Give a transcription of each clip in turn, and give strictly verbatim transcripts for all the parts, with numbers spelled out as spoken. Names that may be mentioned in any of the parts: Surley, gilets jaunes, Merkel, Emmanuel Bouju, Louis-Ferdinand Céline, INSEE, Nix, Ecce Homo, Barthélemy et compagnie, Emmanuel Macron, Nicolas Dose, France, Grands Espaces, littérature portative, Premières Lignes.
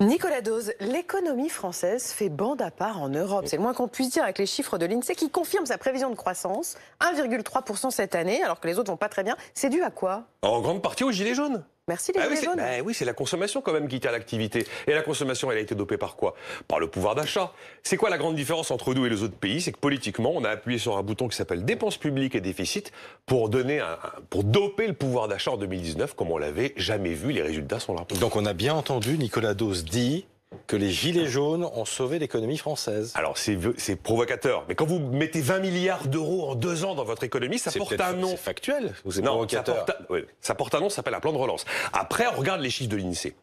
Nicolas Dose, l'économie française fait bande à part en Europe. C'est le moins qu'on puisse dire avec les chiffres de l'INSEE qui confirment sa prévision de croissance, un virgule trois pour cent cette année, alors que les autres vont pas très bien. C'est dû à quoi? En grande partie aux gilets jaunes. Merci les ah gilets oui, jaunes. Bah oui, c'est la consommation quand même qui est à l'activité. Et la consommation, elle a été dopée par quoi? Par le pouvoir d'achat. C'est quoi la grande différence entre nous et les autres pays? C'est que politiquement, on a appuyé sur un bouton qui s'appelle dépenses publiques et déficit pour donner un, pour doper le pouvoir d'achat en deux mille dix-neuf comme on l'avait jamais vu. Les résultats sont là. Donc on a bien entendu Nicolas Dose dit que les gilets jaunes ont sauvé l'économie française. Alors c'est provocateur, mais quand vous mettez vingt milliards d'euros en deux ans dans votre économie, ça porte un nom. C'est factuel ou c'est provocateur? Ça porte, oui, ça porte un nom, ça s'appelle un plan de relance. Après, on regarde les chiffres de l'INSEE.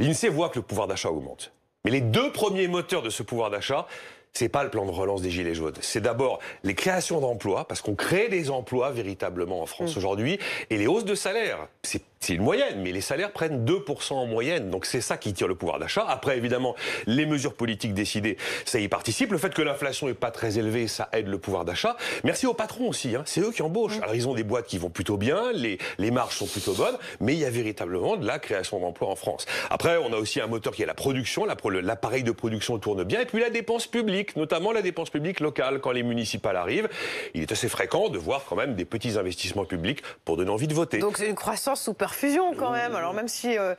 L'INSEE voit que le pouvoir d'achat augmente. Mais les deux premiers moteurs de ce pouvoir d'achat, c'est pas le plan de relance des gilets jaunes. C'est d'abord les créations d'emplois, parce qu'on crée des emplois véritablement en France mmh. aujourd'hui, et les hausses de salaire. C'est une moyenne, mais les salaires prennent deux pour cent en moyenne. Donc c'est ça qui tire le pouvoir d'achat. Après, évidemment, les mesures politiques décidées, ça y participe. Le fait que l'inflation n'est pas très élevée, ça aide le pouvoir d'achat. Merci aux patrons aussi, hein. C'est eux qui embauchent. Mmh. Alors ils ont des boîtes qui vont plutôt bien, les, les marges sont plutôt bonnes, mais il y a véritablement de la création d'emplois en France. Après, on a aussi un moteur qui est la production. L'appareil de production tourne bien. Et puis la dépense publique, notamment la dépense publique locale. Quand les municipales arrivent, il est assez fréquent de voir quand même des petits investissements publics pour donner envie de voter. Donc c'est une croissance sous perfusion quand même. Alors même si euh,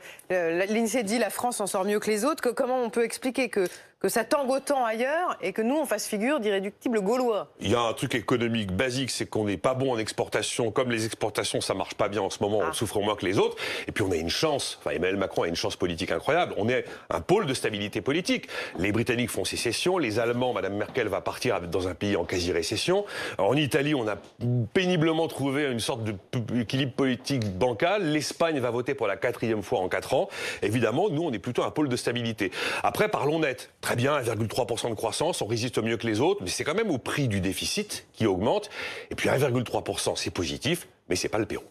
l'INSEE dit la France en sort mieux que les autres, que comment on peut expliquer que, que ça tangue autant ailleurs et que nous on fasse figure d'irréductibles gaulois? Il y a un truc économique basique, c'est qu'on n'est pas bon en exportation. Comme les exportations ça marche pas bien en ce moment, ah. on souffre moins que les autres. Et puis on a une chance, enfin Emmanuel Macron a une chance politique incroyable. On est un pôle de stabilité politique. Les Britanniques font sécession, les Allemands, Madame Merkel va partir dans un pays en quasi-récession. En Italie, on a péniblement trouvé une sorte d'équilibre politique bancal. L'Espagne va voter pour la quatrième fois en quatre ans. Évidemment, nous, on est plutôt un pôle de stabilité. Après, parlons net. Très bien, un virgule trois pour cent de croissance, on résiste mieux que les autres, mais c'est quand même au prix du déficit qui augmente. Et puis un virgule trois pour cent, c'est positif, mais c'est pas le Pérou.